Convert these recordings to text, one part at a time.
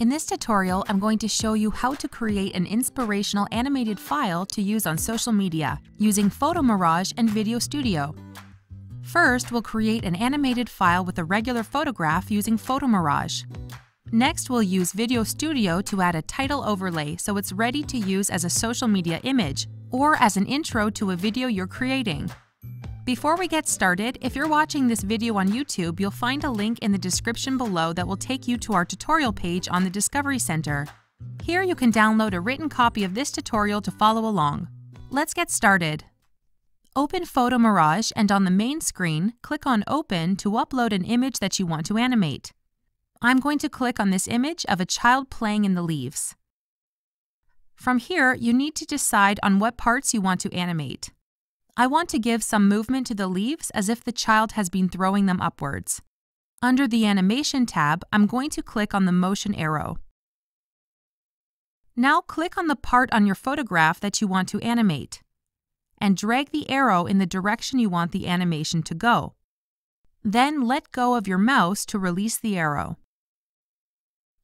In this tutorial, I'm going to show you how to create an inspirational animated file to use on social media using PhotoMirage and VideoStudio. First, we'll create an animated file with a regular photograph using PhotoMirage. Next, we'll use VideoStudio to add a title overlay so it's ready to use as a social media image or as an intro to a video you're creating. Before we get started, if you're watching this video on YouTube, you'll find a link in the description below that will take you to our tutorial page on the Discovery Center. Here you can download a written copy of this tutorial to follow along. Let's get started. Open PhotoMirage and on the main screen, click on Open to upload an image that you want to animate. I'm going to click on this image of a child playing in the leaves. From here, you need to decide on what parts you want to animate. I want to give some movement to the leaves as if the child has been throwing them upwards. Under the Animation tab, I'm going to click on the motion arrow. Now click on the part on your photograph that you want to animate, and drag the arrow in the direction you want the animation to go. Then let go of your mouse to release the arrow.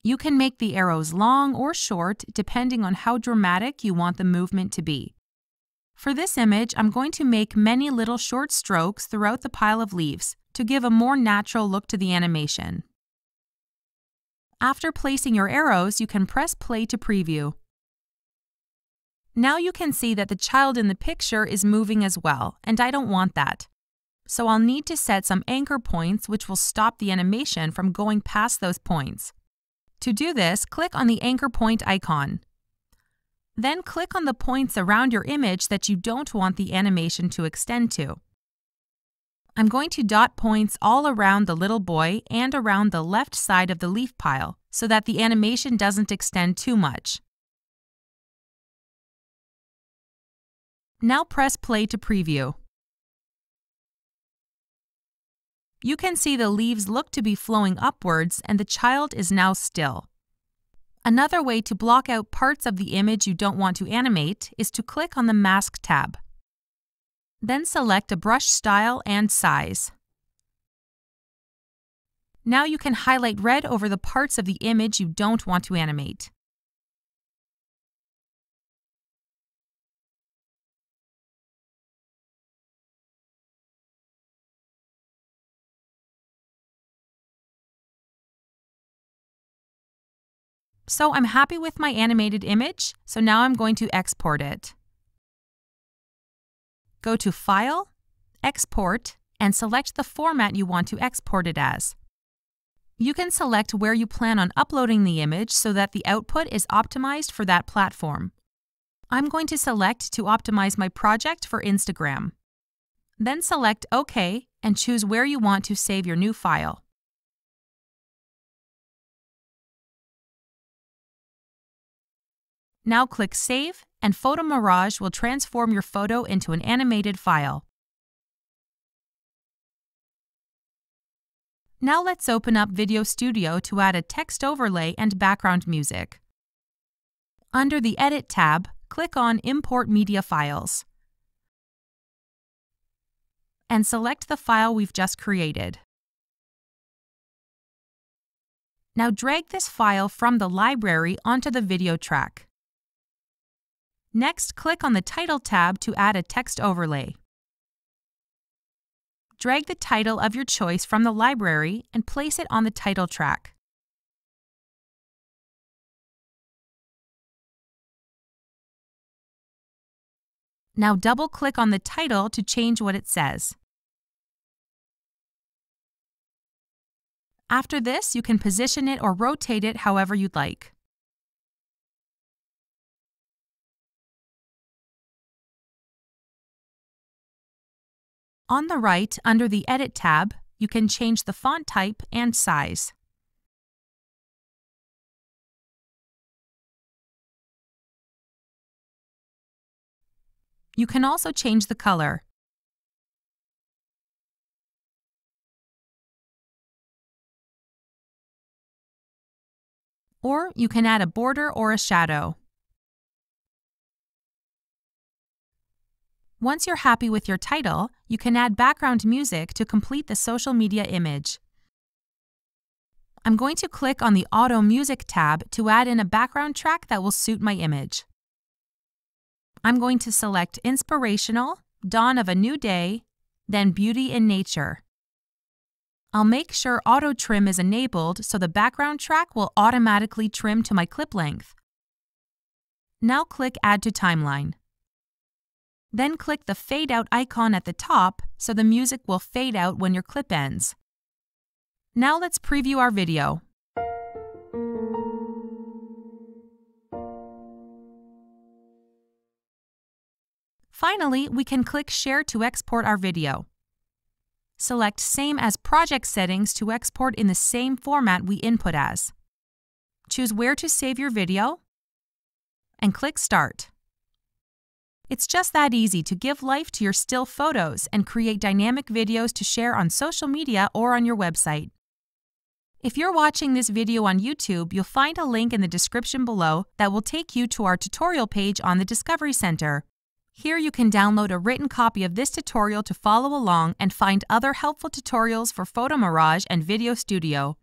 You can make the arrows long or short depending on how dramatic you want the movement to be. For this image, I'm going to make many little short strokes throughout the pile of leaves to give a more natural look to the animation. After placing your arrows, you can press play to preview. Now you can see that the child in the picture is moving as well, and I don't want that. So I'll need to set some anchor points which will stop the animation from going past those points. To do this, click on the anchor point icon. Then click on the points around your image that you don't want the animation to extend to. I'm going to dot points all around the little boy and around the left side of the leaf pile so that the animation doesn't extend too much. Now press play to preview. You can see the leaves look to be flowing upwards and the child is now still. Another way to block out parts of the image you don't want to animate is to click on the Mask tab. Then select a brush style and size. Now you can highlight red over the parts of the image you don't want to animate. So I'm happy with my animated image, so now I'm going to export it. Go to File, Export, and select the format you want to export it as. You can select where you plan on uploading the image so that the output is optimized for that platform. I'm going to select to optimize my project for Instagram. Then select OK and choose where you want to save your new file. Now click Save, and PhotoMirage will transform your photo into an animated file. Now let's open up VideoStudio to add a text overlay and background music. Under the Edit tab, click on Import Media Files, and select the file we've just created. Now drag this file from the library onto the video track. Next, click on the Title tab to add a text overlay. Drag the title of your choice from the library and place it on the title track. Now double-click on the title to change what it says. After this, you can position it or rotate it however you'd like. On the right, under the Edit tab, you can change the font type and size. You can also change the color. Or you can add a border or a shadow. Once you're happy with your title, you can add background music to complete the social media image. I'm going to click on the Auto Music tab to add in a background track that will suit my image. I'm going to select Inspirational, Dawn of a New Day, then Beauty in Nature. I'll make sure Auto Trim is enabled so the background track will automatically trim to my clip length. Now click Add to Timeline. Then click the Fade Out icon at the top so the music will fade out when your clip ends. Now let's preview our video. Finally, we can click Share to export our video. Select Same as Project Settings to export in the same format we input as. Choose where to save your video and click Start. It's just that easy to give life to your still photos and create dynamic videos to share on social media or on your website. If you're watching this video on YouTube, you'll find a link in the description below that will take you to our tutorial page on the Discovery Center. Here you can download a written copy of this tutorial to follow along and find other helpful tutorials for PhotoMirage and VideoStudio.